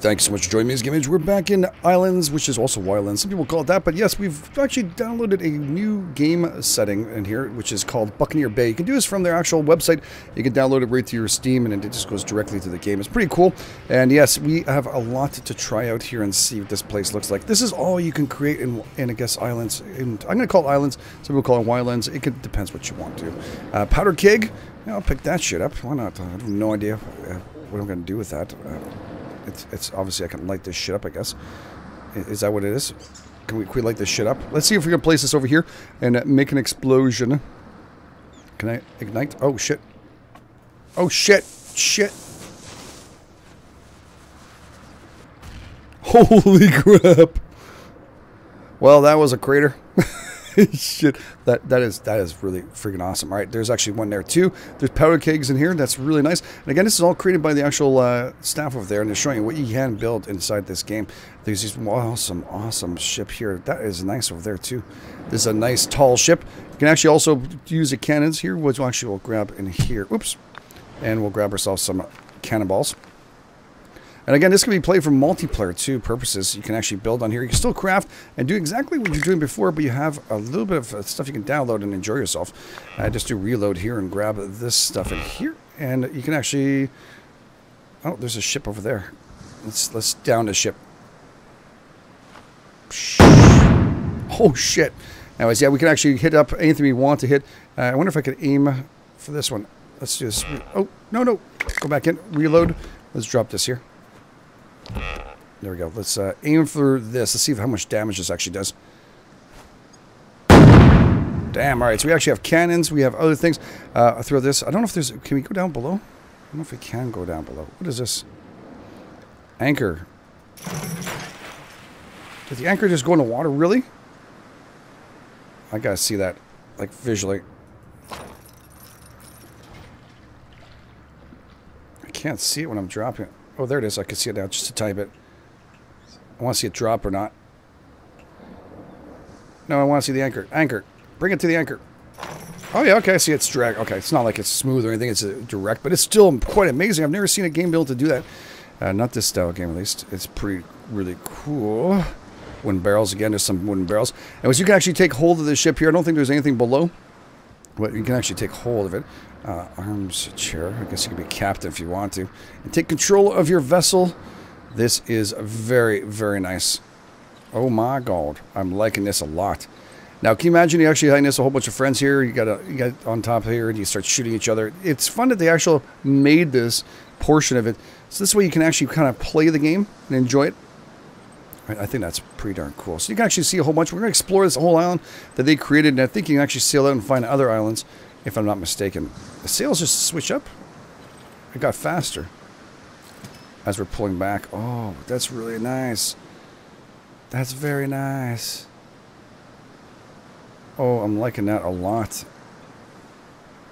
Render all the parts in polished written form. Thanks so much for joining me as Game Edge. We're back in Ylands, which is also Ylands. Some people call it that, but yes, we've actually downloaded a new game setting in here, which is called Buccaneer Bay. You can do this from their actual website. You can download it right through your Steam, and it just goes directly to the game. It's pretty cool. And yes, we have a lot to try out here and see what this place looks like. This is all you can create in I guess, Ylands. I'm going to call it Ylands. Some people call it Ylands. It depends what you want to. Powder keg. Yeah, I'll pick that shit up. Why not? I have no idea what I'm going to do with that. It's obviously I can light this shit up, I guess. Is that what it is? Can we light this shit up? Let's see if we can place this over here and make an explosion. Can I ignite? Oh, shit. Oh, shit. Shit. Holy crap. Well, that was a crater. Shit, that is really freaking awesome. All right, there's actually one there too. There's powder kegs in here. That's really nice. And again, this is all created by the actual staff over there, and they're showing you what you can build inside this game. There's this awesome ship here. That is nice over there too. This is a nice tall ship. You can actually also use the cannons here, which actually we'll grab in here. Oops, and we'll grab ourselves some cannonballs. And again, this can be played for multiplayer too purposes. You can actually build on here. You can still craft and do exactly what you're doing before, but you have a little bit of stuff you can download and enjoy yourself. Just do reload here and grab this stuff in here, and you can actually. Oh, there's a ship over there. Let's down the ship. Oh shit! Anyways, yeah, we can actually hit up anything we want to hit. I wonder if I could aim for this one. Let's do this. Oh no! Go back in. Reload. Let's drop this here. There we go. Let's aim for this. Let's see how much damage this actually does. Damn. All right. So we actually have cannons. We have other things. I'll throw this. I don't know if there's... Can we go down below? I don't know if we can go down below. What is this? Anchor. Did the anchor just go in the water? Really? I gotta see that. Like, visually. I can't see it when I'm dropping it. Oh, there it is. I can see it now, just a tiny bit. I want to see it drop or not. No, I want to see the anchor. Anchor. Bring it to the anchor. Oh, yeah, okay. I see it's drag. Okay, it's not like it's smooth or anything. It's direct, but it's still quite amazing. I've never seen a game built to do that. Not this style game, at least. It's pretty, really cool. Wooden barrels. Again, there's some wooden barrels. Anyways, you can actually take hold of the ship here. I don't think there's anything below, but you can actually take hold of it. Arms chair. I guess you can be captain if you want to. And take control of your vessel. This is very, very nice. Oh my god. I'm liking this a lot. Now, can you imagine you actually having this a whole bunch of friends here? You got on top here and you start shooting each other. It's fun that they actually made this portion of it. So this way you can actually kind of play the game and enjoy it. I think that's pretty darn cool. So you can actually see a whole bunch. We're going to explore this whole island that they created. And I think you can actually sail out and find other islands, if I'm not mistaken. The sails just switch up. It got faster as we're pulling back. Oh, that's really nice. That's very nice. Oh, I'm liking that a lot.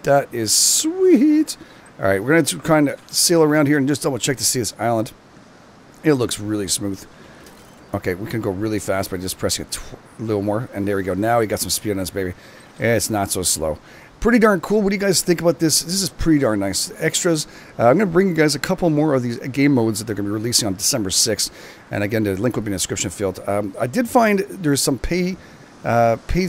That is sweet. All right, we're going to kind of sail around here and just double check to see this island. It looks really smooth. Okay, we can go really fast by just pressing it a little more. And there we go. Now we got some speed on this, baby. It's not so slow. Pretty darn cool. What do you guys think about this? This is pretty darn nice. Extras. I'm going to bring you guys a couple more of these game modes that they're going to be releasing on December 6th. And again, the link will be in the description field. I did find there's some paid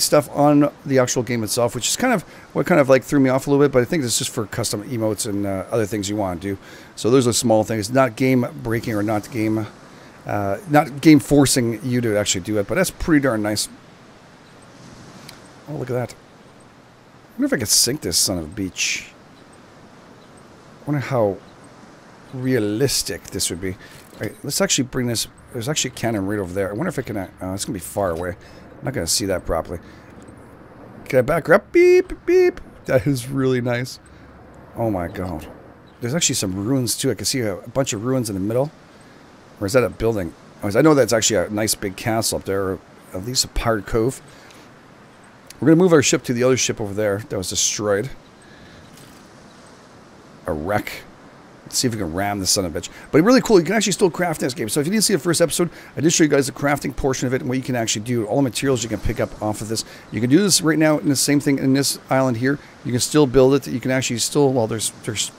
stuff on the actual game itself, which is kind of what like threw me off a little bit, but I think it's just for custom emotes and other things you want to do. So those are small things. Not game breaking or not game... not game forcing you to actually do it, but that's pretty darn nice. Oh, look at that. I wonder if I could sink this son of a beach. I wonder how realistic this would be. All right, let's actually bring this. There's actually a cannon right over there. I wonder if I can... it's going to be far away. I'm not going to see that properly. Can I back her up? Beep, beep. That is really nice. Oh, my God. There's actually some ruins, too. I can see a bunch of ruins in the middle. Or is that a building? I know that's actually a nice big castle up there, or at least a pirate cove. We're going to move our ship to the other ship over there that was destroyed. A wreck. Let's see if we can ram this son of a bitch. But really cool, you can actually still craft in this game. So if you didn't see the first episode, I did show you guys the crafting portion of it and what you can actually do. All the materials you can pick up off of this. You can do this right now in the same thing in this island here. You can still build it. You can actually still, well, there's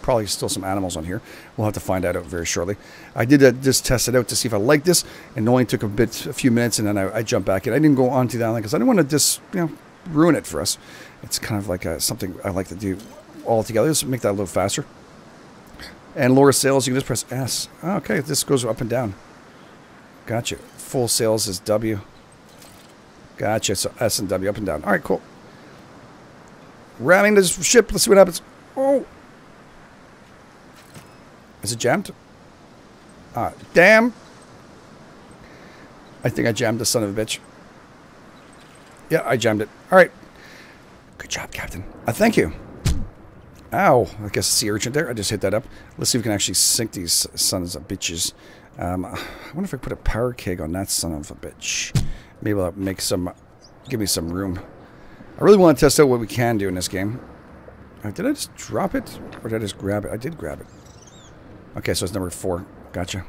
probably still some animals on here. We'll have to find that out very shortly. I did just test it out to see if I like this, and it only took a few minutes, and then I jumped back in. I didn't go onto the island because I didn't want to just, you know, ruin it for us. It's kind of like something I like to do all together. Just make that a little faster. And lower sails, you can just press S. Oh, okay, this goes up and down. Gotcha. Full sails is W. Gotcha, so S and W, up and down. All right, cool. Ramming this ship, let's see what happens. Oh! Is it jammed? Ah, damn! I think I jammed the son of a bitch. Yeah, I jammed it. All right. Good job, Captain. Thank you. Ow, I guess sea urchin there. I just hit that up. Let's see if we can actually sink these sons of bitches. I wonder if I put a power keg on that son of a bitch. Maybe that'll make some, give me some room. I really want to test out what we can do in this game. Did I just drop it? Or did I just grab it? I did grab it. Okay, so it's number 4. Gotcha.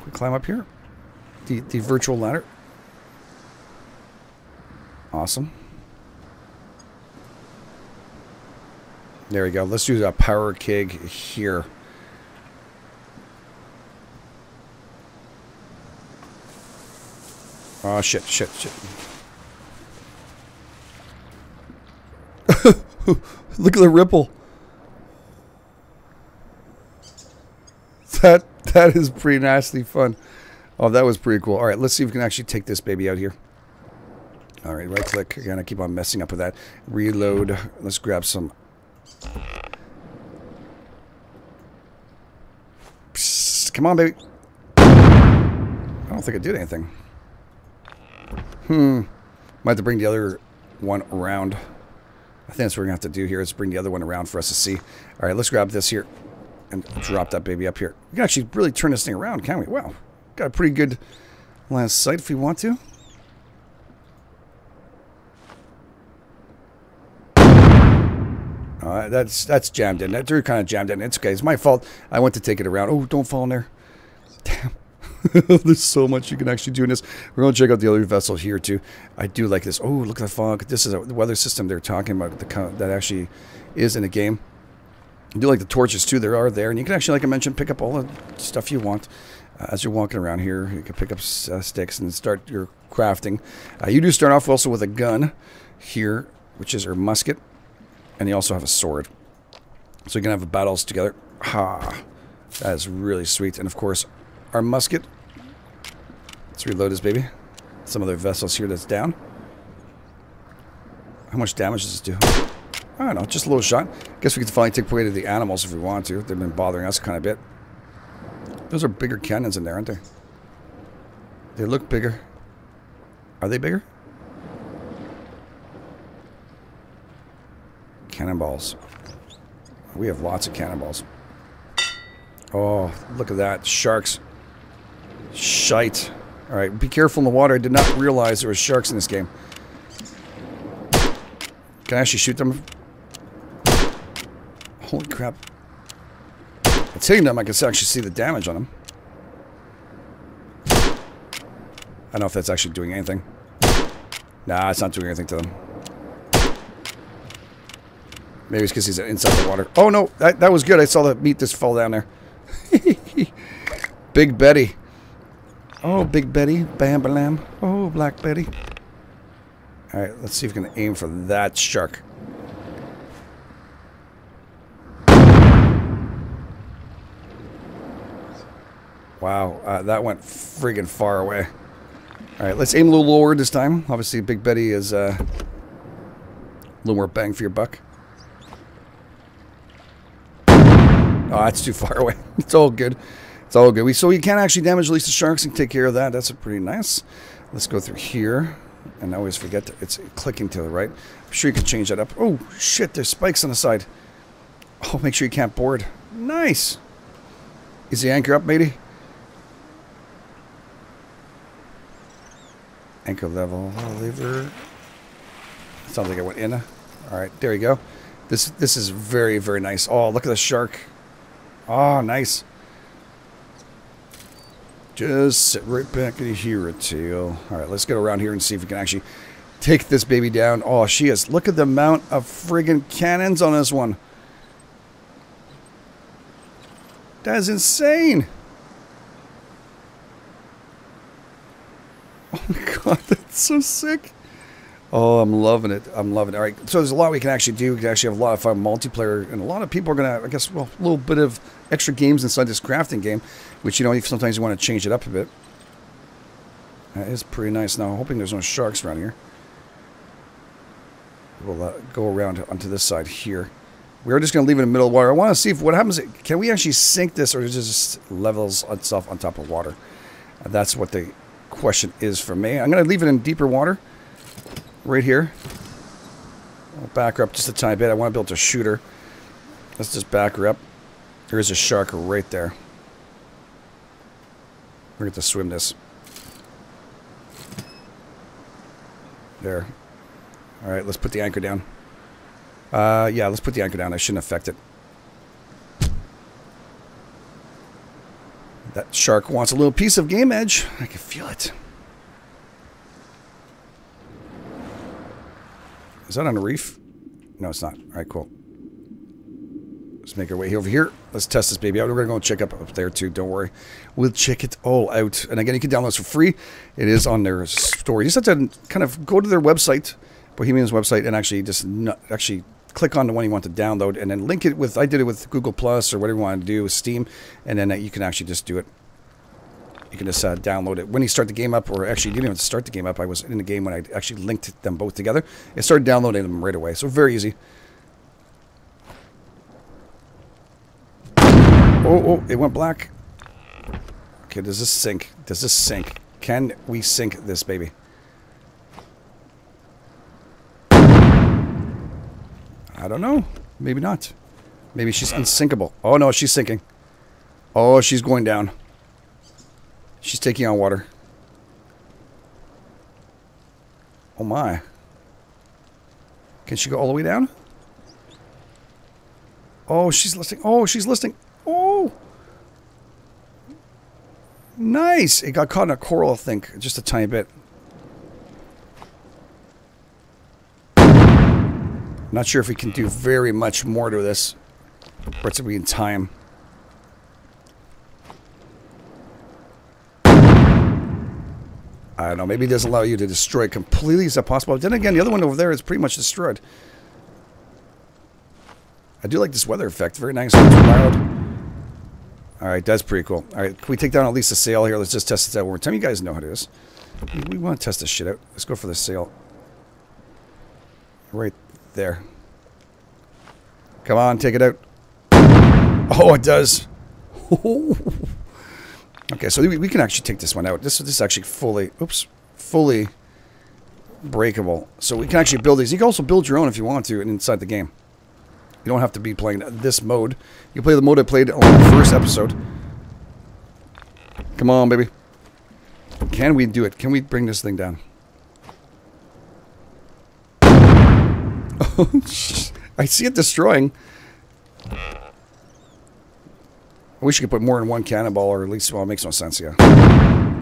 Quick climb up here. The virtual ladder. Awesome. There we go. Let's do a power keg here. Oh, shit, shit, shit. Look at the ripple. That is pretty nasty fun. Oh, that was pretty cool. All right, let's see if we can actually take this baby out here. All right, right click. Again, I keep on messing up with that. Reload. Let's grab some... Psst, come on, baby. I don't think I did anything. Might have to bring the other one around. I think that's what we're gonna have to do here, is bring the other one around for us to see. All right, let's grab this here and drop that baby up here. We can actually really turn this thing around, can't we? Wow, got a pretty good line of sight if we want to. That's jammed in. That drew kind of jammed in. It's okay. It's my fault. I went to take it around. Oh, don't fall in there. Damn. There's so much you can actually do in this. We're going to check out the other vessel here, too. I do like this. Oh, look at the fog. This is the weather system they're talking about that actually is in the game. I do like the torches, too. They are there. And you can actually, like I mentioned, pick up all the stuff you want. As you're walking around here, you can pick up sticks and start your crafting. You do start off also with a gun here, which is your musket. And you also have a sword. So you can have battles together. Ha! That is really sweet. And of course, our musket. Let's reload this baby. Some other vessels here that's down. How much damage does this do? I don't know, just a little shot. Guess we can finally take away to the animals if we want to. They've been bothering us kind of bit. Those are bigger cannons in there, aren't they? They look bigger. Are they bigger? Cannonballs. We have lots of cannonballs. Oh, look at that. Sharks. Shite. Alright, be careful in the water. I did not realize there were sharks in this game. Can I actually shoot them? Holy crap. It's hitting them. I can actually see the damage on them. I don't know if that's actually doing anything. Nah, it's not doing anything to them. Maybe it's because he's inside the water. Oh, no. That was good. I saw the meat just fall down there. Big Betty. Oh, Big Betty. Bam-ba-lam. Oh, Black Betty. All right. Let's see if we can aim for that shark. Wow. That went friggin' far away. All right. Let's aim a little lower this time. Obviously, Big Betty is a little more bang for your buck. Oh, that's too far away. It's all good. It's all good. So you can actually damage at least the sharks and take care of that. That's pretty nice. Let's go through here. And I always forget that it's clicking to the right. I'm sure you can change that up. Oh, shit. There's spikes on the side. Oh, make sure you can't board. Nice. Is the anchor up, matey? Anchor level. Lever. Sounds like I went in. All right. There you go. This is very, very nice. Oh, look at the shark. Oh, nice. Just sit right back in here, tail. All right, let's go around here and see if we can actually take this baby down. Oh, she is. Look at the amount of friggin' cannons on this one. That is insane. Oh my god, that's so sick. Oh, I'm loving it. I'm loving it. All right, so there's a lot we can actually do. We can actually have a lot of fun multiplayer, and a lot of people are going to, I guess, well, a little bit of extra games inside this crafting game, which, you know, sometimes you want to change it up a bit. That is pretty nice. Now, I'm hoping there's no sharks around here. We'll go around onto this side here. We're just going to leave it in the middle of water. I want to see if what happens. Can we actually sink this, or is it just levels itself on top of water? That's what the question is for me. I'm going to leave it in deeper water. Right here. I'll back her up just a tiny bit. I want to be able to shoot her. Let's just back her up. There is a shark right there. We're going to swim this. There. All right, let's put the anchor down. Yeah, let's put the anchor down. I shouldn't affect it. That shark wants a little piece of Game Edge. I can feel it. Is that on a reef? No, it's not. All right, cool. Let's make our way over here. Let's test this baby out. We're going to go and check up there, too. Don't worry. We'll check it all out. And again, you can download this for free. It is on their store. You just have to kind of go to their website, Bohemian's website, and actually just actually click on the one you want to download and then link it with, I did it with Google Plus or whatever you want to do with Steam. And then you can actually just do it. You can just download it when you start the game up, or actually you didn't even start the game up. I was in the game when I actually linked them both together. It started downloading them right away, so very easy. Oh, it went black. Okay, does this sink? Does this sink? Can we sink this baby? I don't know. Maybe not. Maybe she's unsinkable. Oh no, she's sinking. Oh, she's going down. She's taking on water. Oh my. Can she go all the way down? Oh, she's listing. Oh, she's listing. Oh. Nice. It got caught in a coral, I think. Just a tiny bit. Not sure if we can do very much more to this. Or it's going to be in time. I don't know. Maybe it doesn't allow you to destroy it completely. Is that possible? But then again, the other one over there is pretty much destroyed. I do like this weather effect. Very nice. All right. That's pretty cool. All right. Can we take down at least the sail here? Let's just test this out one more time. You guys know how it is. We want to test this shit out. Let's go for the sail. Right there. Come on. Take it out. Oh, it does. Okay, so we can actually take this one out. This is actually fully, oops, fully breakable. So we can actually build these. You can also build your own if you want to inside the game. You don't have to be playing this mode. You play the mode I played on the first episode. Come on, baby. Can we do it? Can we bring this thing down? Oh, I see it destroying. I wish you could put more in one cannonball, or at least, well, it makes no sense, yeah.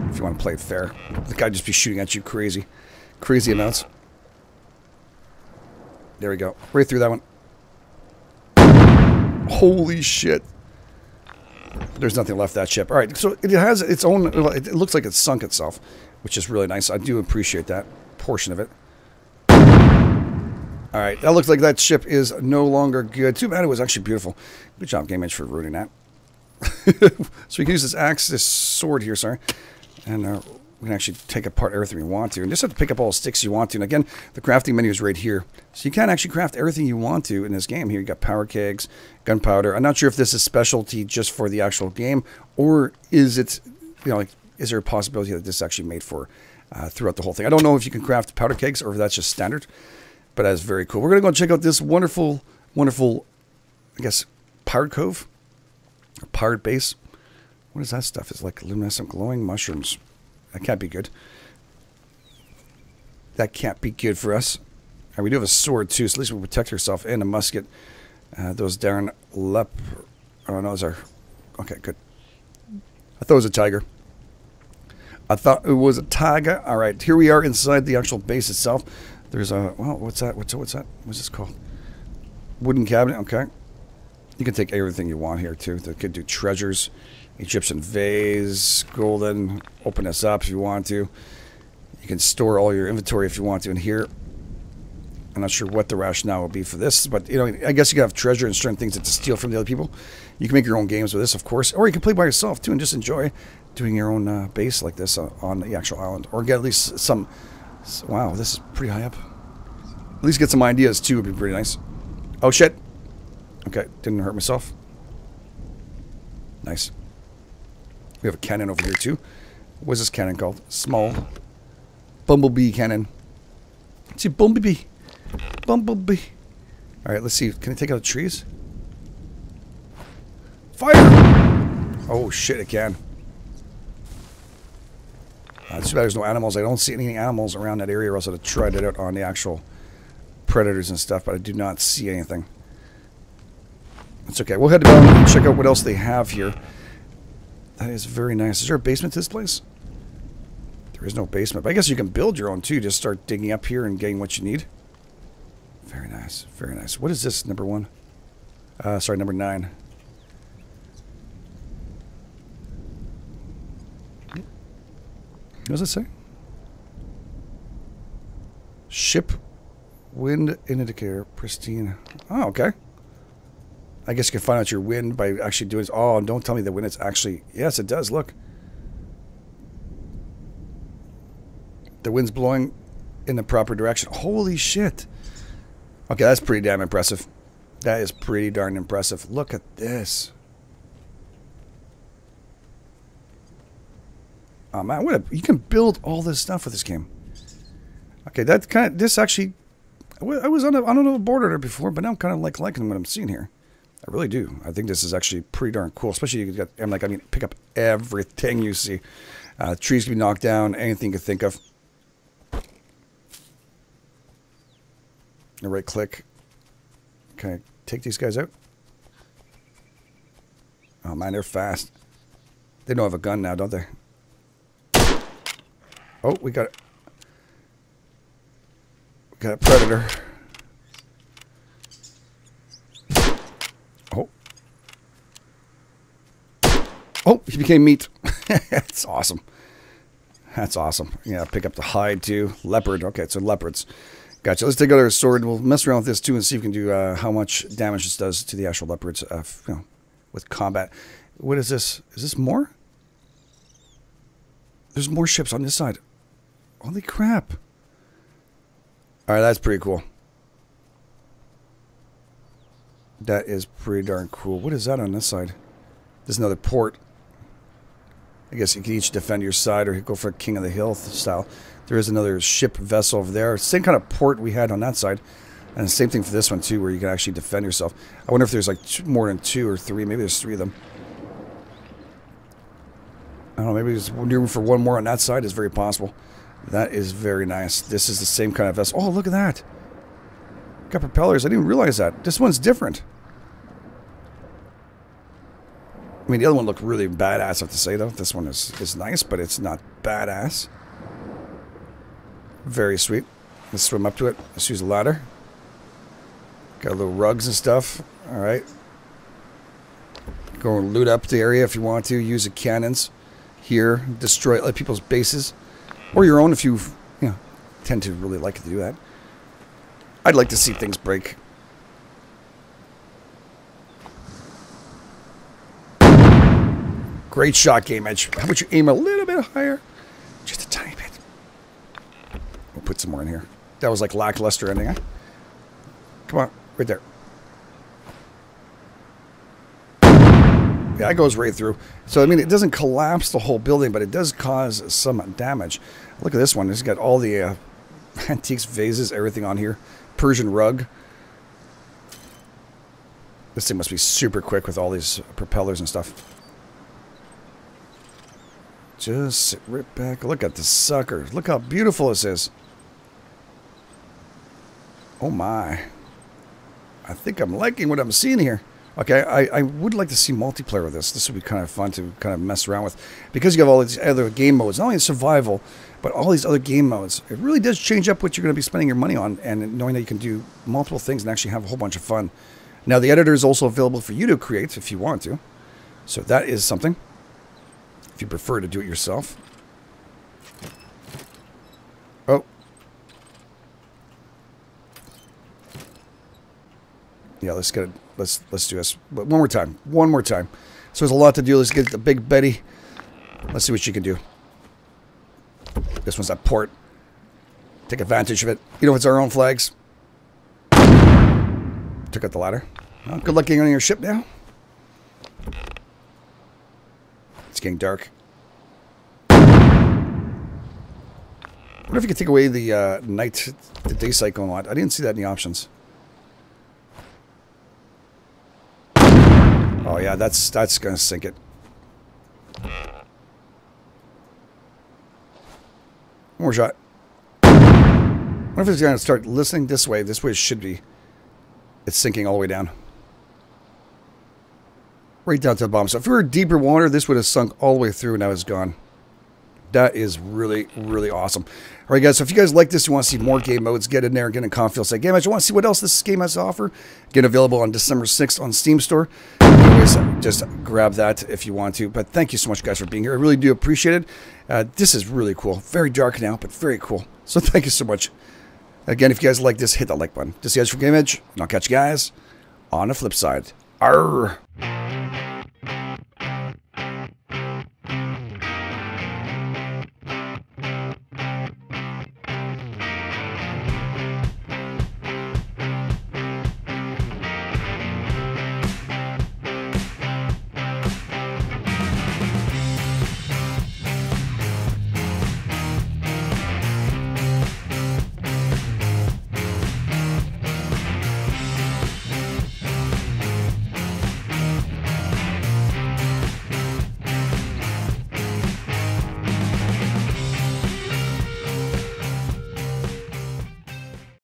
If you want to play it fair. The guy just be shooting at you crazy. Crazy amounts. There we go. Right through that one. Holy shit. There's nothing left of that ship. Alright, so it has its own, it looks like it's sunk itself, which is really nice. I do appreciate that portion of it. Alright, that looks like that ship is no longer good. Too bad, it was actually beautiful. Good job, Game Edge, for ruining that. So we can use this axe, this sword here, sorry, and we can actually take apart everything you want to, and just have to pick up all the sticks you want to. And again, the crafting menu is right here, so you can actually craft everything you want to in this game. Here you got power kegs, gunpowder. I'm not sure if this is specialty just for the actual game, or is it, you know, like, is there a possibility that this is actually made for throughout the whole thing? I don't know if you can craft powder kegs or if that's just standard, but that's very cool. We're gonna go check out this wonderful, I guess, pirate cove. A pirate base. What is that stuff? It's like luminescent glowing mushrooms. That can't be good. That can't be good for us. Right, we do have a sword too, so at least we'll protect ourselves, and a musket. Those darn leopard. Oh no, those are. Okay, good. I thought it was a tiger. I thought it was a tiger. All right, here we are inside the actual base itself. There's a, well, what's that? What's that? What's this called? Wooden cabinet. Okay. You can take everything you want here too. They could do treasures, Egyptian vase, golden. Open this up if you want to. You can store all your inventory if you want to in here. I'm not sure what the rationale will be for this, but you know, I guess you can have treasure and certain things that to steal from the other people. You can make your own games with this, of course, or you can play by yourself too and just enjoy doing your own base like this on the actual island, or get at least some. Wow, this is pretty high up. At least get some ideas too would be pretty nice. Oh shit! Okay, didn't hurt myself. Nice. We have a cannon over here too. What's this cannon called? Small bumblebee cannon. It's a bumblebee. Bumblebee. Alright, let's see. Can I take out the trees? Fire! Oh shit, it can. It's too bad there's no animals. I don't see any animals around that area, or else I'd have tried it out on the actual predators and stuff, but I do not see anything. That's okay. We'll head down and check out what else they have here. That is very nice. Is there a basement to this place? There is no basement, but I guess you can build your own too. Just start digging up here and getting what you need. Very nice, very nice. What is this, number one? Sorry, number 9. What does it say? Ship, wind indicator, pristine. Oh, okay. I guess you can find out your wind by actually doing this. Oh, and don't tell me the wind is actually... Yes, it does, look. The wind's blowing in the proper direction. Holy shit. Okay, that's pretty damn impressive. That is pretty darn impressive. Look at this. Oh man, what a, you can build all this stuff with this game. Okay, that kind of, this actually, I was on a border there before, but now I'm kind of like liking what I'm seeing here. I really do. I think this is actually pretty darn cool, especially you got, I'm like, I mean, pick up everything you see. Trees can be knocked down, anything you can think of. Right click. Can I take these guys out? Oh man, they're fast. They don't have a gun now, don't they? Oh, we got it. We got a predator. Oh. Oh, he became meat. That's awesome. That's awesome. Yeah, pick up the hide too. Leopard. Okay, so leopards. Gotcha. Let's take out our sword. We'll mess around with this too and see if we can do how much damage this does to the actual leopards you know, with combat. What is this? Is this more? There's more ships on this side. Holy crap. Alright, that's pretty cool. That is pretty darn cool. What is that on this side? There's another port. I guess you can each defend your side or go for a King of the Hill style. There is another ship vessel over there. Same kind of port we had on that side. And the same thing for this one, too, where you can actually defend yourself. I wonder if there's like more than 2 or 3. Maybe there's 3 of them. I don't know. Maybe there's room for 1 more on that side. It's very possible. That is very nice. This is the same kind of vessel. Oh, look at that. Got propellers. I didn't realize that. This one's different. I mean, the other one looked really badass, I have to say, though. This one is nice, but it's not badass. Very sweet. Let's swim up to it. Let's use a ladder. Got little rugs and stuff. All right. Go and loot up the area if you want to. Use the cannons here. Destroy other people's bases. Or your own if you, you know, tend to really like to do that. I'd like to see things break. Great shot, Game Edge. How about you aim a little bit higher? Just a tiny bit. We'll put some more in here. That was like lackluster ending. Huh? Come on, right there. Yeah, it goes right through. So, I mean, it doesn't collapse the whole building, but it does cause some damage. Look at this one. It's got all the antiques, vases, everything on here. Persian rug. This thing must be super quick with all these propellers and stuff. Just sit right back. Look at the sucker. Look how beautiful this is. Oh my. I think I'm liking what I'm seeing here. Okay, I would like to see multiplayer with this. This would be kind of fun to kind of mess around with. Because you have all these other game modes, not only survival, but all these other game modes. It really does change up what you're going to be spending your money on, and knowing that you can do multiple things and actually have a whole bunch of fun. Now, the editor is also available for you to create if you want to. So that is something, if you prefer to do it yourself. Oh. Yeah, let's get it. Let's do this. But one more time. One more time. So there's a lot to do. Let's get the Big Betty. Let's see what she can do. This one's that port. Take advantage of it. You know, it's our own flags. Took out the ladder. Well, good luck getting on your ship now. It's getting dark. I wonder if you could take away the night, the day cycle a lot. I didn't see that in the options. Oh yeah, that's gonna sink it. One more shot. I wonder if it's gonna start listening this way. This way it should be. It's sinking all the way down. Right down to the bottom. So if we were deeper water, this would have sunk all the way through and now it's gone. That is really, really awesome. All right, guys, so if you guys like this, you want to see more game modes, get in there, get in Conffield, say, Game Edge, you want to see what else this game has to offer? Again, available on December 6th on Steam Store. Anyways, just grab that if you want to. But thank you so much, guys, for being here. I really do appreciate it. This is really cool. Very dark now, but very cool. So thank you so much. Again, if you guys like this, hit that like button. This is Game Edge from Game Edge, and I'll catch you guys on the flip side. Arrgh.